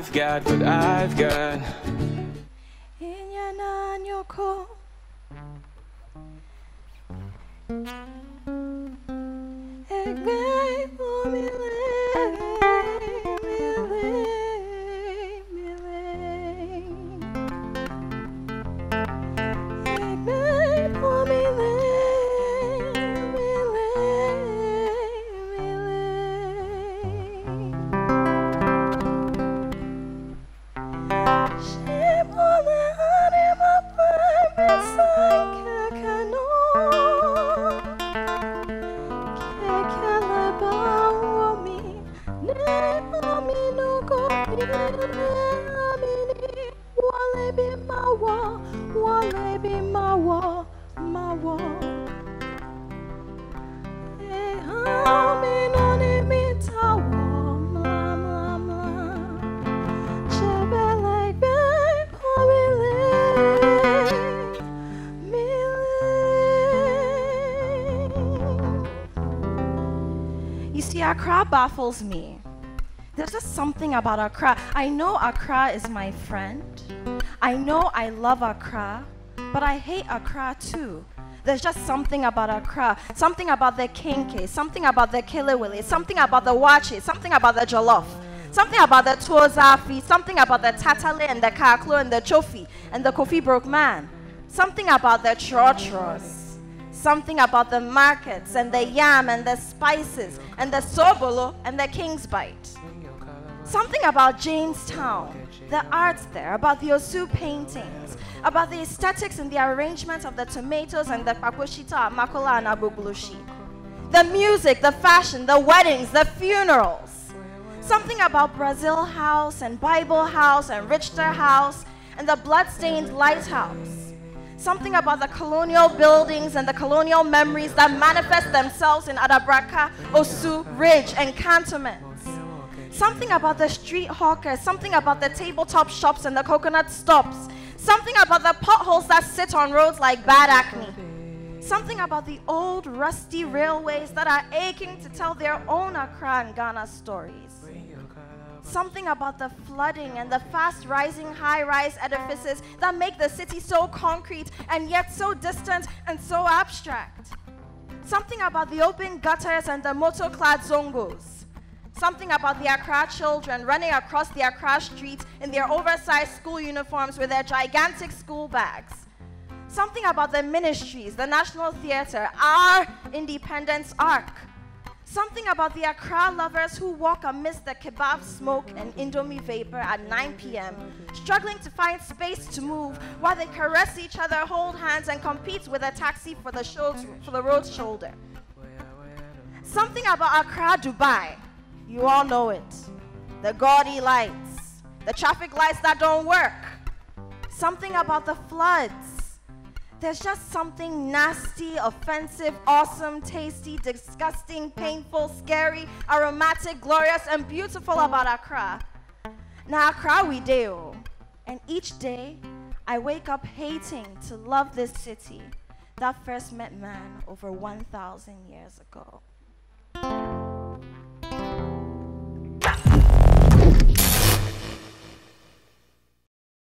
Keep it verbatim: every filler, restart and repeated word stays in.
I've got, what I've got. You see, Accra baffles me. There's just something about Accra. I know Accra is my friend. I know I love Accra, but I hate Accra too. There's just something about Accra, something about the kinke, something about the kelewele, something about the wache, something about the jollof, something about the tozafi, something about the tatale and the kaklo and the chofi and the kofi broke man, something about the chorchros. Something about the markets and the yam and the spices and the sobolo and the king's bite. Something about Jamestown, the arts there, about the Osu paintings, about the aesthetics and the arrangement of the tomatoes and the pakoshita, makola and abuglushi. The music, the fashion, the weddings, the funerals. Something about Brazil House and Bible House and Richter House and the bloodstained lighthouse. Something about the colonial buildings and the colonial memories that manifest themselves in Adabraka, Osu, Ridge, and cantonments. Something about the street hawkers, something about the tabletop shops and the coconut stops. Something about the potholes that sit on roads like bad acne. Something about the old rusty railways that are aching to tell their own Accra and Ghana stories. Something about the flooding and the fast-rising high-rise edifices that make the city so concrete and yet so distant and so abstract. Something about the open gutters and the motor-clad zongos. Something about the Accra children running across the Accra streets in their oversized school uniforms with their gigantic school bags. Something about the ministries, the National Theatre, our Independence Arc. Something about the Accra lovers who walk amidst the kebab smoke and Indomie vapor at nine p m, struggling to find space to move while they caress each other, hold hands, and compete with a taxi for the, for the road shoulder. Something about Accra, Dubai. You all know it. The gaudy lights, the traffic lights that don't work. Something about the floods. There's just something nasty, offensive, awesome, tasty, disgusting, painful, scary, aromatic, glorious, and beautiful about Accra. Now Accra we deo. And each day, I wake up hating to love this city that first met man over one thousand years ago.